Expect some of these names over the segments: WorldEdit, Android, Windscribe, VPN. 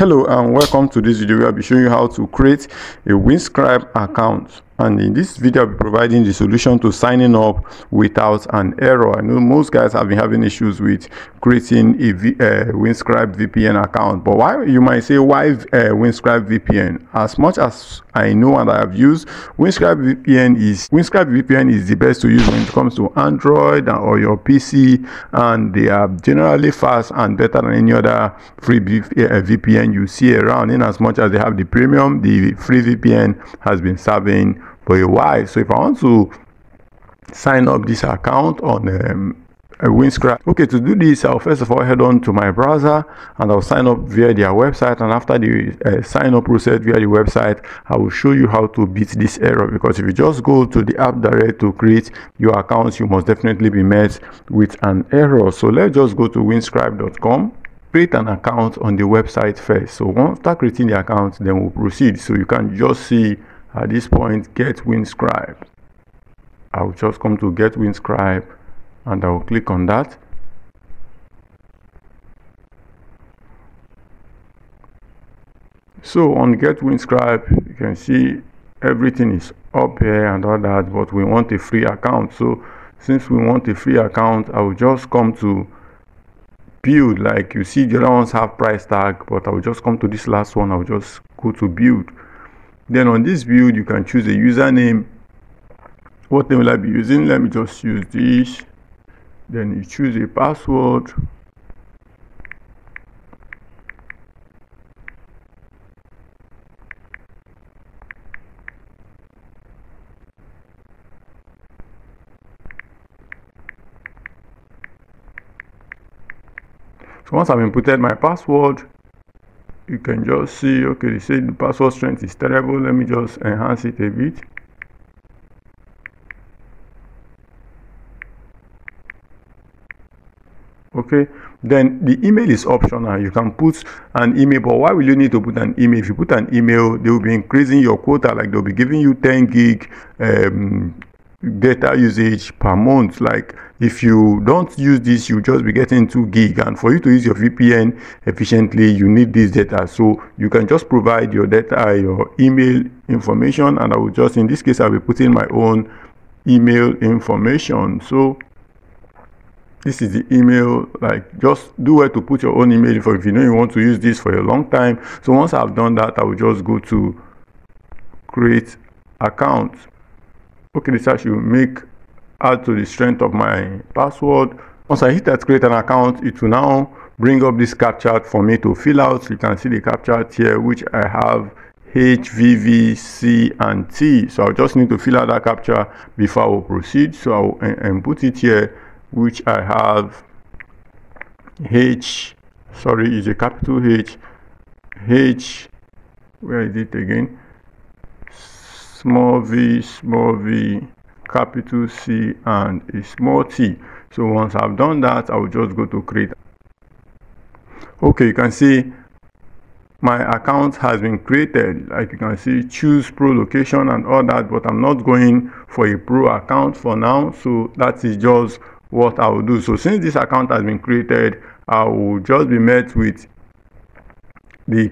Hello and welcome to this video. I'll be showing you how to create a Windscribe account, and in this video I'll be providing the solution to signing up without an error. I know most guys have been having issues with creating a Windscribe VPN account, but why, you might say, why Windscribe VPN? As much as I know and I have used, Windscribe VPN is the best to use when it comes to Android or your PC, and they are generally fast and better than any other free VPN you see around, in as much as they have the premium. The free VPN has been serving for a while. So if I want to sign up this account on a Windscribe, okay, to do this I'll first of all head on to my browser and I'll sign up via their website, and after the sign up process via the website, I will show you how to beat this error, because if you just go to the app direct to create your accounts, you must definitely be met with an error. So let's just go to windscribe.com, create an account on the website first. So after creating the account, then we'll proceed. So you can just see at this point, get Windscribe. I'll just come to get Windscribe and I'll click on that. So on get Windscribe, you can see everything is up here and all that, but we want a free account. So since we want a free account, I will just come to build. Like you see the other ones have price tag, but I will just come to this last one. I will just go to build. Then on this build, you can choose a username. What name will I be using? Let me just use this. Then you choose a password. So once I've inputted my password, you can just see, okay, they say the password strength is terrible. Let me just enhance it a bit. Okay, then the email is optional. You can put an email, but why will you need to put an email? If you put an email, they will be increasing your quota. Like they'll be giving you 10 gig data usage per month. Like if you don't use this, you'll just be getting 2 gig, and for you to use your VPN efficiently, you need this data. So you can just provide your data, your email information, and I will just, in this case, I'll be putting my own email information. So this is the email. Like just do where to put your own email for if you know you want to use this for a long time. So once I've done that, I will just go to create account. Okay, this I should add to the strength of my password. Once I hit that create an account, it will now bring up this captcha for me to fill out. You can see the captcha here, which I have H, V, V, C, and T. So I just need to fill out that captcha before I will proceed. So I will input it here, which I have H, sorry, is a capital H, where is it again, small v, capital C, and a small t. So once I've done that, I will just go to create. Okay, you can see my account has been created. Like you can see, choose pro location and all that, but I'm not going for a pro account for now. So that is just what I will do. So since this account has been created, I will just be met with the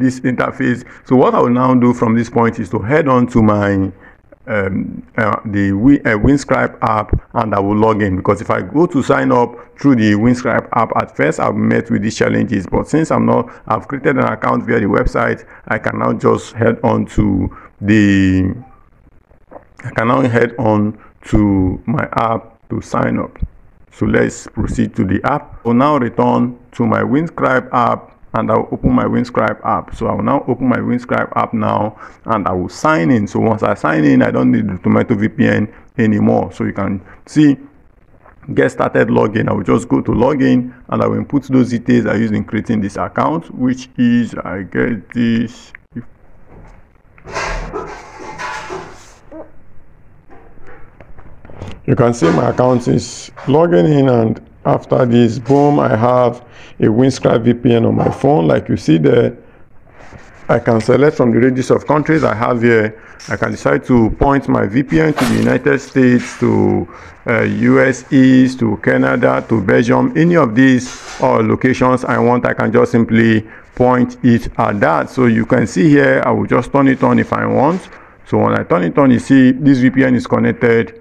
this interface. So what I will now do from this point is to head on to my Windscribe app, and I will log in, because if I go to sign up through the Windscribe app at first, I've met with these challenges, but since I've created an account via the website, I can now head on to my app to sign up. So let's proceed to the app. I'll now return to my Windscribe app and I'll open my Windscribe app. So I will now open my Windscribe app now, and I will sign in. So once I sign in, I don't need the Tomato VPN anymore. So you can see, get started login. I will just go to login and I will input those details I used in creating this account, which is, I get this. You can see my account is logging in, and after this, boom, I have a Windscribe VPN on my phone. Like you see there, I can select from the register of countries I have here. I can decide to point my VPN to the United States, to US East, to Canada, to Belgium, any of these locations I want. I can just simply point it at that. So you can see here, I will just turn it on if I want. So when I turn it on, you see this VPN is connected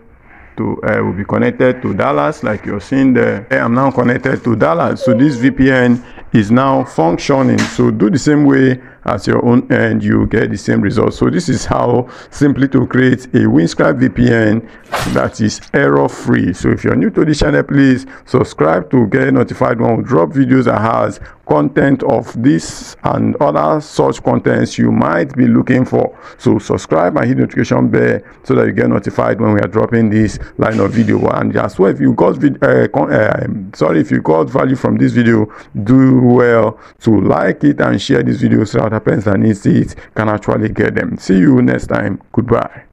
to will be connected to Dallas, like you're seeing there. I'm now connected to Dallas, so this VPN is now functioning. So do the same way as your own and you get the same results. So this is how simply to create a Windscribe VPN that is error free. So if you're new to this channel, please subscribe to get notified when we drop videos that has content of this and other such contents you might be looking for. So subscribe and hit the notification bell so that you get notified when we are dropping this line of video. And as well, if you got value from this video, do well to like it and share this video so that other persons that needs it can actually get them. See you next time. Goodbye.